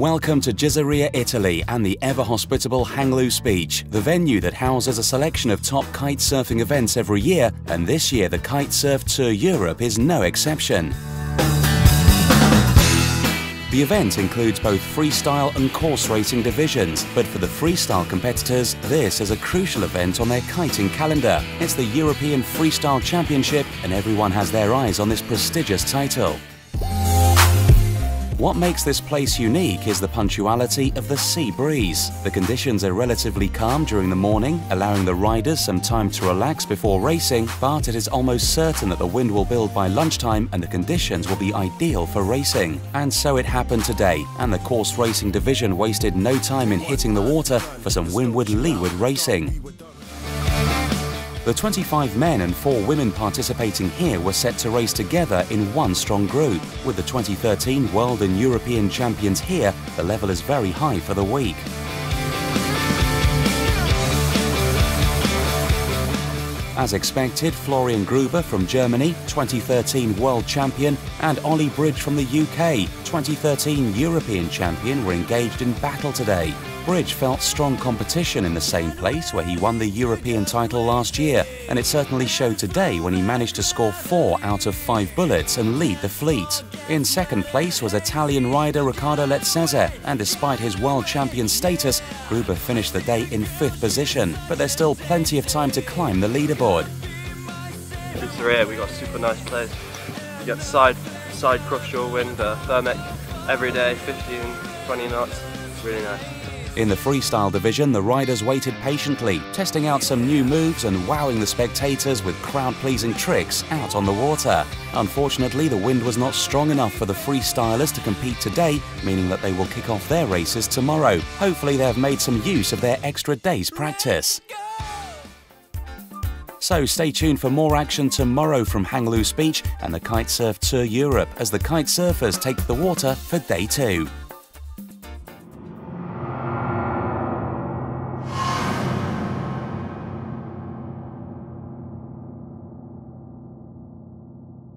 Welcome to Gizzeria, Italy and the ever-hospitable Hang Loose Beach, the venue that houses a selection of top kite surfing events every year, and this year the Kite Surf Tour Europe is no exception. The event includes both freestyle and course racing divisions, but for the freestyle competitors, this is a crucial event on their kiting calendar. It's the European Freestyle Championship, and everyone has their eyes on this prestigious title. What makes this place unique is the punctuality of the sea breeze. The conditions are relatively calm during the morning, allowing the riders some time to relax before racing, but it is almost certain that the wind will build by lunchtime and the conditions will be ideal for racing. And so it happened today, and the course racing division wasted no time in hitting the water for some windward-leeward racing. The 25 men and 4 women participating here were set to race together in one strong group. With the 2013 World and European champions here, the level is very high for the week. As expected, Florian Gruber from Germany, 2013 World Champion, and Oliver Bridge from the UK, 2013 European Champion, were engaged in battle today. Bridge felt strong competition in the same place where he won the European title last year, and it certainly showed today when he managed to score 4 out of 5 bullets and lead the fleet. In second place was Italian rider Riccardo Leccese, and despite his world champion status, Gruber finished the day in 5th position, but there's still plenty of time to climb the leaderboard. Gizzeria, we got a super nice place. You get side crush wind, thermic every day, 15, 20 knots, really nice. In the freestyle division, the riders waited patiently, testing out some new moves and wowing the spectators with crowd-pleasing tricks out on the water. Unfortunately, the wind was not strong enough for the freestylers to compete today, meaning that they will kick off their races tomorrow. Hopefully, they have made some use of their extra day's practice. So stay tuned for more action tomorrow from Hang Loose Beach and the Kite Surf Tour Europe as the kite surfers take to the water for day 2.